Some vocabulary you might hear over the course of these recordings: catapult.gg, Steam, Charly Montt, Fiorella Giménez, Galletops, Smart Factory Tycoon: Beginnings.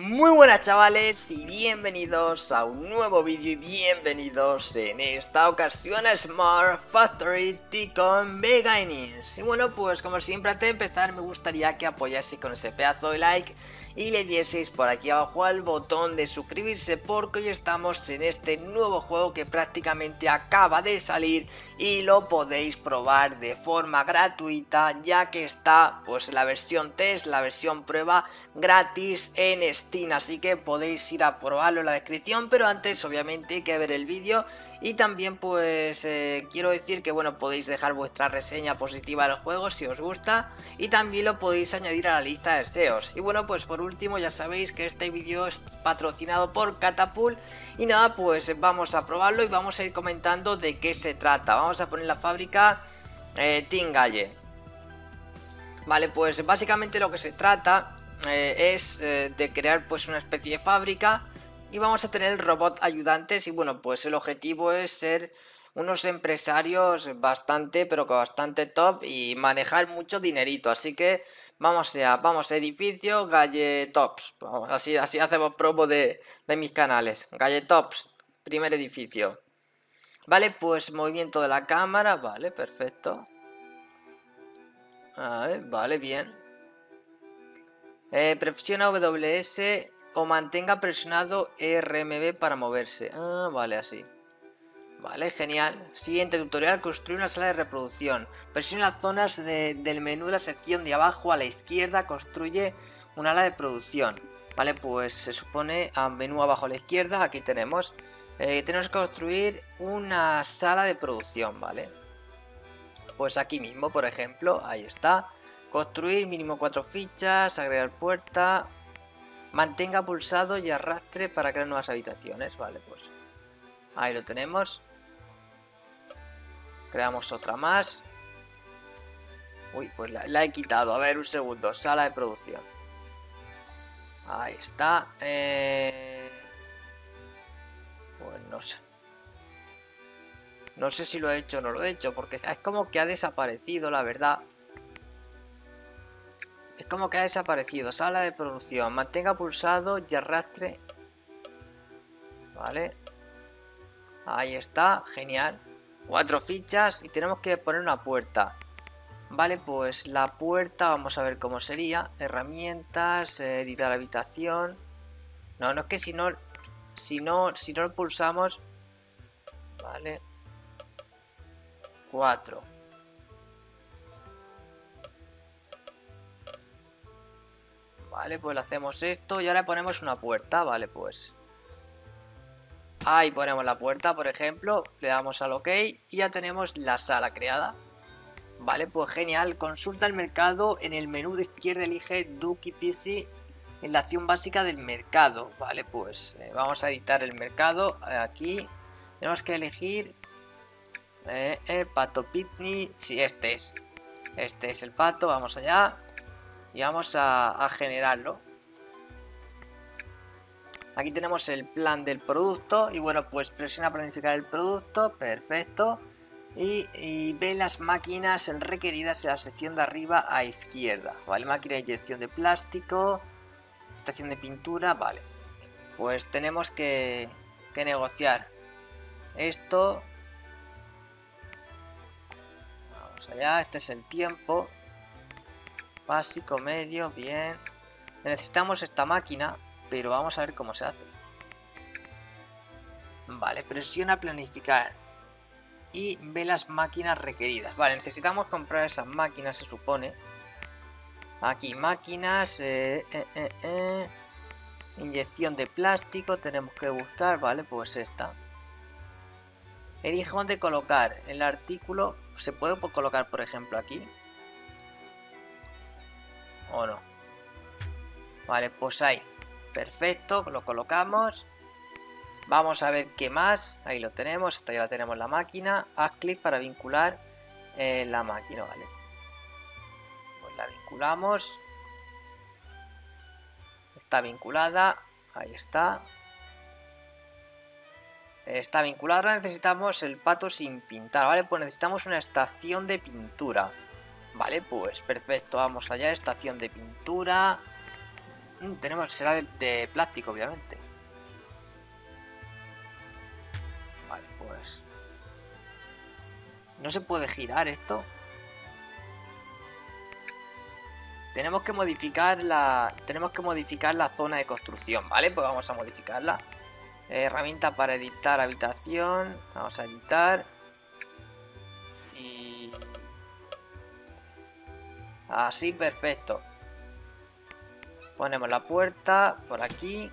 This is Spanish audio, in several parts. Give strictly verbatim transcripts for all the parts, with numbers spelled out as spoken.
Muy buenas chavales y bienvenidos a un nuevo vídeo y bienvenidos en esta ocasión a Smart Factory Tycoon: Beginnings. Y bueno, pues como siempre antes de empezar me gustaría que apoyaseis con ese pedazo de like y le dieseis por aquí abajo al botón de suscribirse, porque hoy estamos en este nuevo juego que prácticamente acaba de salir y lo podéis probar de forma gratuita, ya que está pues la versión test, la versión prueba gratis en Steam. Así que podéis ir a probarlo en la descripción, pero antes obviamente hay que ver el vídeo. Y también pues eh, quiero decir que bueno, podéis dejar vuestra reseña positiva del juego si os gusta, y también lo podéis añadir a la lista de deseos. Y bueno, pues por último ya sabéis que este vídeo es patrocinado por Catapult. Y nada, pues vamos a probarlo y vamos a ir comentando de qué se trata. Vamos a poner la fábrica eh, Tingalle. Vale, pues básicamente lo que se trata Eh, es eh, de crear pues una especie de fábrica, y vamos a tener robot ayudantes. Y bueno, pues el objetivo es ser unos empresarios bastante, pero que bastante top, y manejar mucho dinerito. Así que vamos a, vamos a edificio, galletops. Así, así hacemos promo de, de mis canales. Galletops, primer edificio. Vale, pues movimiento de la cámara, vale, perfecto. A ver, vale, bien. Eh, presiona W S o mantenga presionado R M B para moverse. Ah, vale, así. Vale, genial. Siguiente tutorial, construir una sala de reproducción. Presiona las zonas de, del menú de la sección de abajo a la izquierda, construye una ala de producción. Vale, pues se supone a menú abajo a la izquierda, aquí tenemos. Eh, tenemos que construir una sala de producción, ¿vale? Pues aquí mismo, por ejemplo, ahí está. Construir mínimo cuatro fichas, agregar puerta, mantenga pulsado y arrastre para crear nuevas habitaciones. Vale, pues ahí lo tenemos. Creamos otra más. Uy, pues la, la he quitado. A ver, un segundo. Sala de producción. Ahí está. Eh... Pues no sé. No sé si lo he hecho o no lo he hecho, porque es como que ha desaparecido, la verdad. Es como que ha desaparecido. Sala de producción. Mantenga pulsado y arrastre. Vale. Ahí está. Genial. Cuatro fichas y tenemos que poner una puerta. Vale, pues la puerta, vamos a ver cómo sería. Herramientas, editar habitación. No, no es que si no, si no, si no pulsamos. Vale. Cuatro. Vale, pues le hacemos esto y ahora ponemos una puerta, vale, pues. Ahí ponemos la puerta, por ejemplo, le damos al OK y ya tenemos la sala creada. Vale, pues genial, consulta el mercado, en el menú de izquierda elige Ducky Pizzi en la acción básica del mercado. Vale, pues eh, vamos a editar el mercado, aquí tenemos que elegir eh, el pato Pitney, sí, este es, este es el pato, vamos allá. Y vamos a, a generarlo. Aquí tenemos el plan del producto. Y bueno, pues presiona planificar el producto. Perfecto. Y, y ve las máquinas requeridas en la sección de arriba a izquierda. Vale, máquina de inyección de plástico. Estación de pintura. Vale. Pues tenemos que, que negociar esto. Vamos allá. Este es el tiempo. Básico, medio, bien. Necesitamos esta máquina, pero vamos a ver cómo se hace. Vale, presiona planificar y ve las máquinas requeridas. Vale, necesitamos comprar esas máquinas, se supone. Aquí máquinas, eh, eh, eh, eh. Inyección de plástico, tenemos que buscar, vale, pues esta. Elige dónde colocar el artículo, se puede colocar por ejemplo aquí. ¿O no? Vale, pues ahí. Perfecto, lo colocamos. Vamos a ver qué más. Ahí lo tenemos, esta ya la tenemos la máquina. Haz clic para vincular eh, la máquina, vale. Pues la vinculamos. Está vinculada. Ahí está. Está vinculada. Ahora necesitamos el pato sin pintar, vale. Pues necesitamos una estación de pintura. Vale, pues perfecto, vamos allá, estación de pintura. Mm, tenemos, será de, de plástico, obviamente. Vale, pues... ¿no se puede girar esto? Tenemos que modificar la... Tenemos que modificar la zona de construcción, ¿vale? Pues vamos a modificarla. Eh, herramienta para editar habitación. Vamos a editar. Y... así, perfecto. Ponemos la puerta por aquí.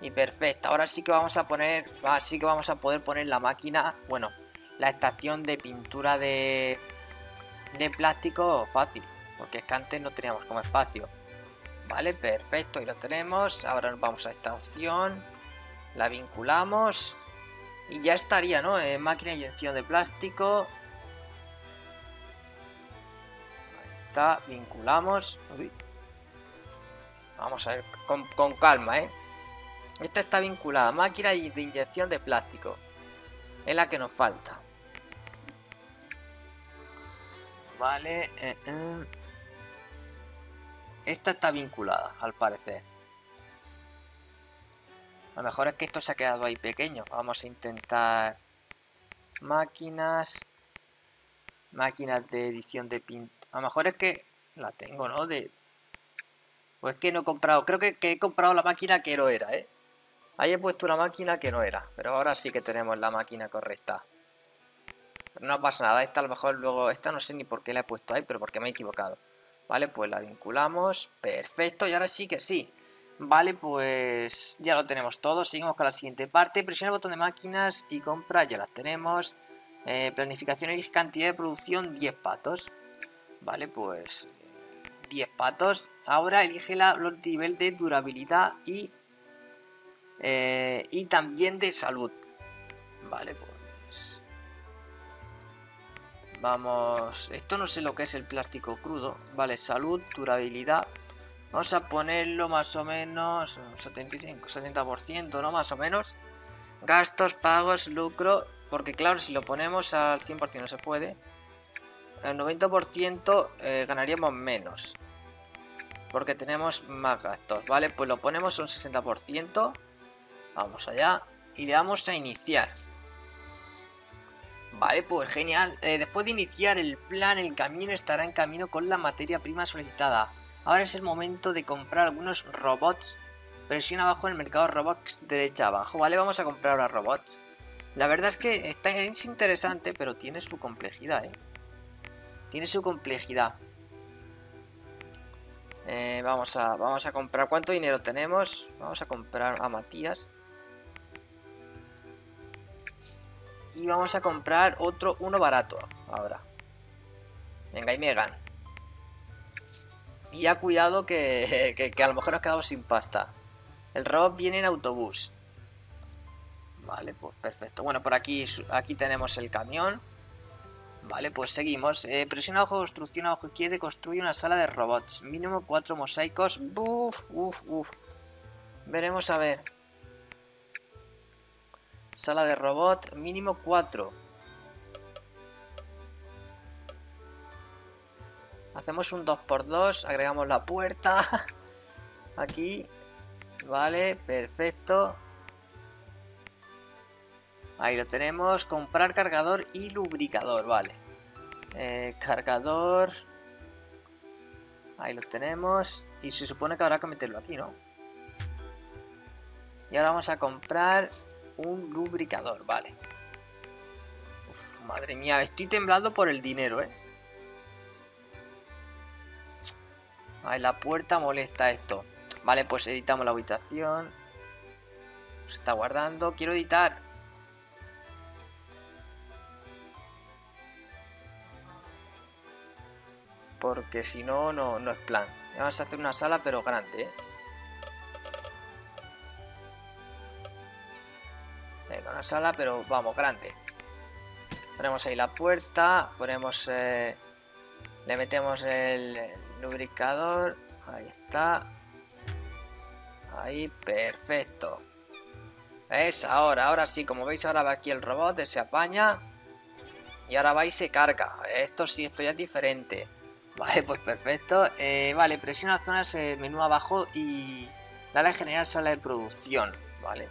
Y perfecto. Ahora sí que vamos a poner... así que vamos a poder poner la máquina... bueno, la estación de pintura de... de plástico fácil. Porque es que antes no teníamos como espacio. Vale, perfecto, y lo tenemos. Ahora nos vamos a esta opción. La vinculamos. Y ya estaría, ¿no? Eh, máquina de inyección de plástico. Ahí está, vinculamos. Uy. Vamos a ver, con, con calma, ¿eh? Esta está vinculada. Máquina de inyección de plástico. Es la que nos falta. Vale. Eh, eh. Esta está vinculada, al parecer. A lo mejor es que esto se ha quedado ahí pequeño. Vamos a intentar... máquinas... máquinas de edición de pintura. A lo mejor es que... la tengo, ¿no? De... pues que no he comprado... creo que, que he comprado la máquina que no era, ¿eh? Ahí he puesto una máquina que no era. Pero ahora sí que tenemos la máquina correcta. Pero no pasa nada. Esta a lo mejor luego... esta no sé ni por qué la he puesto ahí, pero porque me he equivocado. Vale, pues la vinculamos. Perfecto, y ahora sí que sí. Vale, pues ya lo tenemos todo. Seguimos con la siguiente parte. Presiona el botón de máquinas y compra. Ya las tenemos. Eh, planificación y cantidad de producción, diez patos. Vale, pues diez patos. Ahora elige la, el nivel de durabilidad y, eh, y también de salud. Vale, pues vamos, esto no sé lo que es el plástico crudo. Vale, salud, durabilidad. Vamos a ponerlo más o menos setenta y cinco, setenta por ciento, ¿no? Más o menos. Gastos, pagos, lucro. Porque claro, si lo ponemos al cien por ciento no se puede. Al noventa por ciento eh, ganaríamos menos. Porque tenemos más gastos. Vale, pues lo ponemos a un sesenta por ciento. Vamos allá. Y le damos a iniciar. Vale, pues genial. Eh, después de iniciar el plan, el camión estará en camino con la materia prima solicitada. Ahora es el momento de comprar algunos robots. Presiona abajo en el mercado robots, derecha abajo. Vale, vamos a comprar ahora robots. La verdad es que está, es interesante, pero tiene su complejidad, ¿eh? Tiene su complejidad. Eh, vamos a, vamos a comprar. ¿Cuánto dinero tenemos? Vamos a comprar a Matías. Y vamos a comprar otro, uno barato ahora. Venga, y Megan. Y ya cuidado que, que, que a lo mejor nos quedamos sin pasta. El robot viene en autobús. Vale, pues perfecto. Bueno, por aquí, aquí tenemos el camión. Vale, pues seguimos. Eh, presiona abajo, construcción abajo izquierda y construye una sala de robots. Mínimo cuatro mosaicos. Uf, uf, uf. Veremos a ver. Sala de robot, mínimo cuatro. Hacemos un dos por dos, agregamos la puerta. Aquí. Vale, perfecto. Ahí lo tenemos. Comprar cargador y lubricador, vale. Eh, cargador. Ahí lo tenemos. Y se supone que habrá que meterlo aquí, ¿no? Y ahora vamos a comprar... un lubricador, vale. Uf, madre mía, estoy temblando por el dinero, eh. Ay, la puerta molesta esto. Vale, pues editamos la habitación. Se está guardando. Quiero editar. Porque si no, no, no es plan. Vamos a hacer una sala, pero grande, eh. Una sala, pero vamos, grande. Ponemos ahí la puerta. Ponemos... Eh, le metemos el, el lubricador. Ahí está. Ahí, perfecto. Es ahora, ahora sí. Como veis, ahora va aquí el robot, se apaña. Y ahora va y se carga. Esto sí, esto ya es diferente. Vale, pues perfecto. Eh, vale, presiona zonas, eh, menú abajo y dale a generar sala de producción. Vale.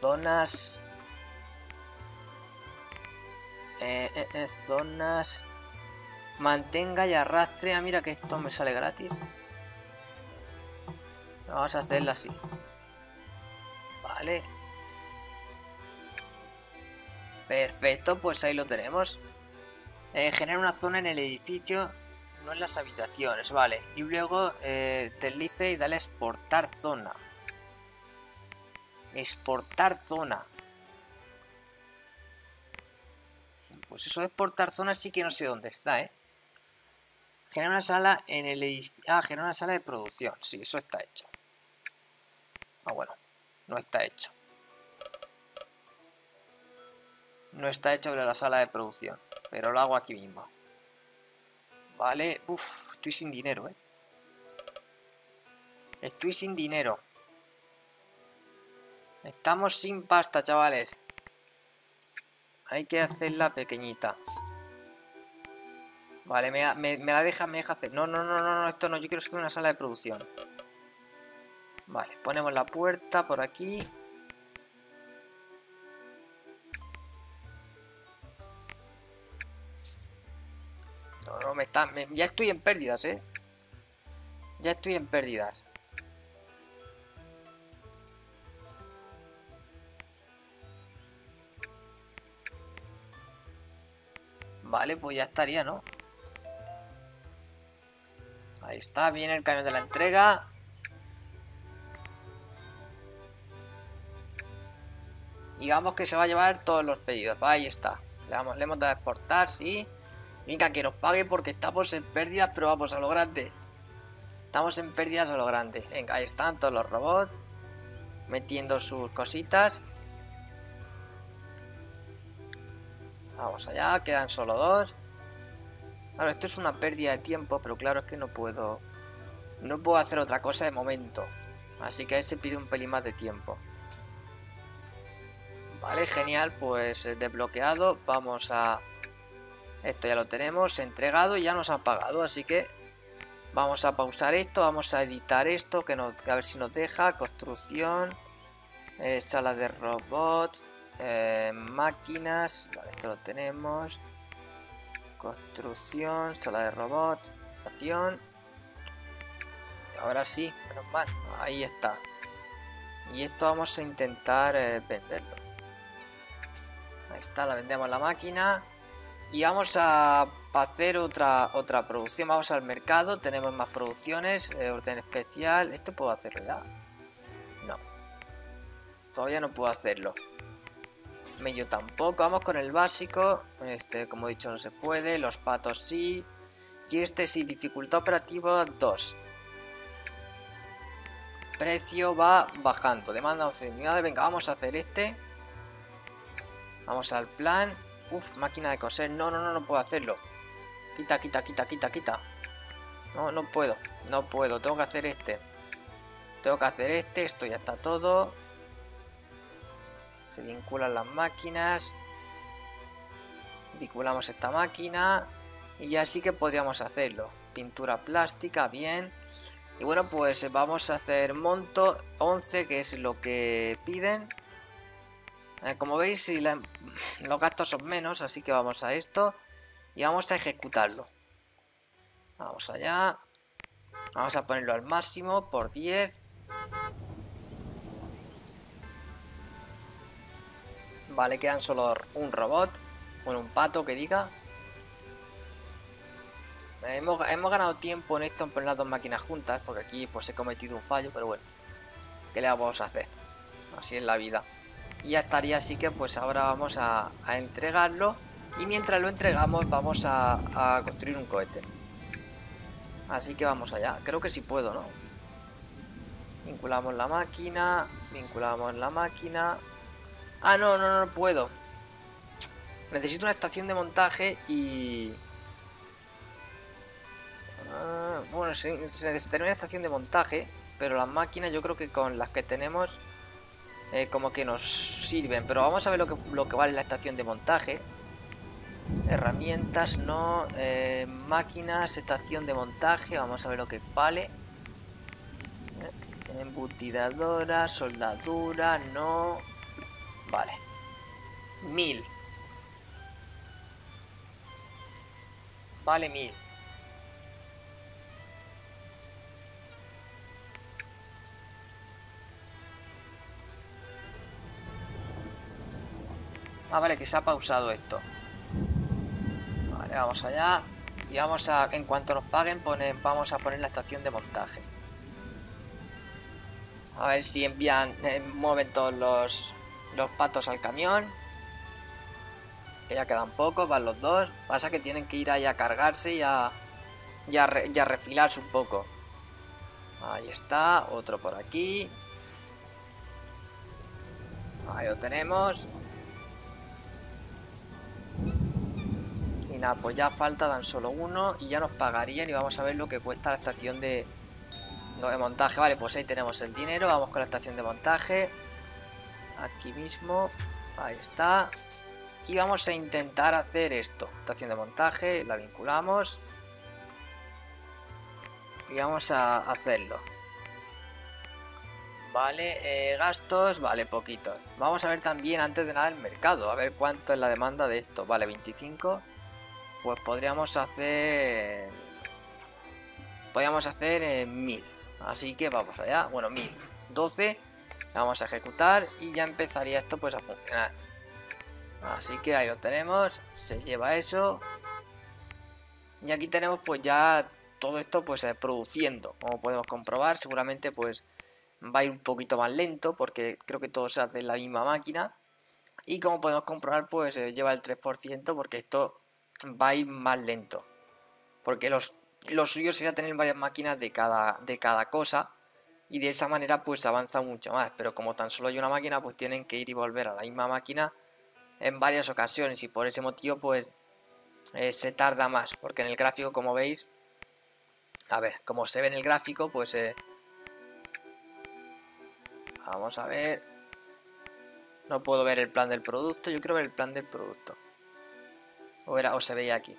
Zonas. Eh, eh, eh, zonas. Mantenga y arrastre. Ah, mira que esto me sale gratis. Vamos a hacerla así. Vale. Perfecto, pues ahí lo tenemos. Eh, genera una zona en el edificio, no en las habitaciones, vale. Y luego eh, deslice y dale a exportar zona. Exportar zona. Pues eso de exportar zona sí que no sé dónde está, ¿eh? Genera una sala en el edificio. Ah, genera una sala de producción. Sí, eso está hecho. Ah, bueno. No está hecho. No está hecho de la sala de producción. Pero lo hago aquí mismo. Vale. Uff, estoy sin dinero, ¿eh? Estoy sin dinero. Estamos sin pasta, chavales. Hay que hacerla pequeñita. Vale, me, me, me la deja, me deja hacer. No, no, no, no, no, esto no. Yo quiero hacer una sala de producción. Vale, ponemos la puerta por aquí. No, no, me está... Me, ya estoy en pérdidas, ¿eh? Ya estoy en pérdidas. Vale, pues ya estaría, ¿no? Ahí está, viene el camión de la entrega. Digamos que se va a llevar todos los pedidos. Ahí está. Le, vamos, le hemos dado a exportar, sí. Venga, que nos pague porque estamos en pérdidas, pero vamos a lo grande. Estamos en pérdidas a lo grande. Venga, ahí están todos los robots. Metiendo sus cositas. Vamos allá, quedan solo dos. Ahora, esto es una pérdida de tiempo, pero claro, es que no puedo... No puedo hacer otra cosa de momento. Así que ahí se pide un pelín más de tiempo. Vale, genial, pues desbloqueado. Vamos a... Esto ya lo tenemos entregado y ya nos han pagado, así que... Vamos a pausar esto, vamos a editar esto, que nos... a ver si nos deja. Construcción, eh, sala de robots... Eh, máquinas, vale, esto lo tenemos. Construcción, sala de robot, acción. Ahora sí, menos mal, ahí está. Y esto vamos a intentar eh, venderlo. Ahí está, la vendemos la máquina. Y vamos a hacer otra, otra producción. Vamos al mercado, tenemos más producciones, eh, orden especial. ¿Esto puedo hacerlo ya? No. Todavía no puedo hacerlo. Yo tampoco, vamos con el básico. Este, como he dicho, no se puede. Los patos sí. Y este sí, dificultad operativa dos. Precio va bajando. Demanda once unidades. Venga, vamos a hacer este. Vamos al plan. Uf, máquina de coser. No, no, no, no puedo hacerlo. Quita, quita, quita, quita, quita. No, no puedo. No puedo. Tengo que hacer este. Tengo que hacer este. Esto ya está todo. Se vinculan las máquinas. Vinculamos esta máquina. Y ya sí que podríamos hacerlo. Pintura plástica, bien. Y bueno, pues vamos a hacer monto once, que es lo que piden. Eh, como veis, si la, los gastos son menos, así que vamos a esto. Y vamos a ejecutarlo. Vamos allá. Vamos a ponerlo al máximo por diez. Vale, quedan solo un robot. Bueno, un pato que diga. Hemos, hemos ganado tiempo en esto en poner las dos máquinas juntas. Porque aquí pues he cometido un fallo. Pero bueno, ¿qué le vamos a hacer? Así es la vida. Y ya estaría, así que pues ahora vamos a, a entregarlo. Y mientras lo entregamos vamos a, a construir un cohete. Así que vamos allá. Creo que sí puedo, ¿no? Vinculamos la máquina. Vinculamos la máquina. Ah, no, no, no puedo. Necesito una estación de montaje y... Ah, bueno, se, se necesitaría una estación de montaje, pero las máquinas yo creo que con las que tenemos eh, como que nos sirven. Pero vamos a ver lo que, lo que vale la estación de montaje. Herramientas, no. Eh, máquinas, estación de montaje. Vamos a ver lo que vale. Embutidadora, soldadura, no. Vale. Mil. Vale, mil. Ah, vale, que se ha pausado esto. Vale, vamos allá. Y vamos a, en cuanto nos paguen, ponen, vamos a poner la estación de montaje. A ver si envían, eh, mueven todos los, los patos al camión. Que ya quedan pocos, van los dos. Pasa que tienen que ir ahí a cargarse y a, y a, re, y a refilarse un poco. Ahí está, otro por aquí. Ahí lo tenemos. Y nada, pues ya falta tan solo uno y ya nos pagarían y vamos a ver lo que cuesta la estación de... de montaje. Vale, pues ahí tenemos el dinero. Vamos con la estación de montaje. Aquí mismo. Ahí está. Y vamos a intentar hacer esto. Estación de montaje. La vinculamos. Y vamos a hacerlo. Vale. Eh, gastos. Vale, poquitos. Vamos a ver también antes de nada el mercado. A ver cuánto es la demanda de esto. Vale, veinticinco. Pues podríamos hacer... Podríamos hacer eh, mil. Así que vamos allá, bueno, mil doce, la vamos a ejecutar y ya empezaría esto pues a funcionar. Así que ahí lo tenemos, se lleva eso. Y aquí tenemos pues ya todo esto pues eh, produciendo, como podemos comprobar. Seguramente pues va a ir un poquito más lento porque creo que todo se hace en la misma máquina. Y como podemos comprobar pues eh, lleva el tres por ciento porque esto va a ir más lento. Porque los... Lo suyo sería tener varias máquinas de cada, de cada cosa y de esa manera pues avanza mucho más. Pero como tan solo hay una máquina pues tienen que ir y volver a la misma máquina en varias ocasiones y por ese motivo pues eh, se tarda más. Porque en el gráfico, como veis, a ver, como se ve en el gráfico pues eh, vamos a ver. No puedo ver el plan del producto, yo quiero ver el plan del producto. O, era, o se veía aquí.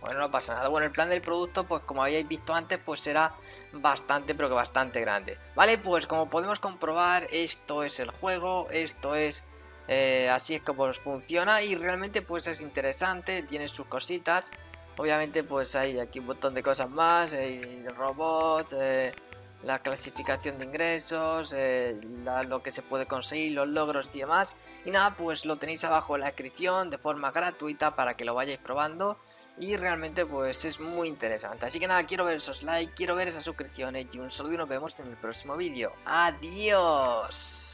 Bueno, no pasa nada. Bueno, el plan del producto, pues como habíais visto antes, pues será bastante, pero que bastante grande. Vale, pues como podemos comprobar, esto es el juego, esto es... Eh, así es como funciona y realmente pues es interesante, tiene sus cositas. Obviamente pues hay aquí un montón de cosas más, eh, robots, eh, la clasificación de ingresos, eh, la, lo que se puede conseguir, los logros y demás. Y nada, pues lo tenéis abajo en la descripción de forma gratuita para que lo vayáis probando. Y realmente pues es muy interesante. Así que nada, quiero ver esos likes, quiero ver esas suscripciones. Y un saludo y nos vemos en el próximo vídeo. ¡Adiós!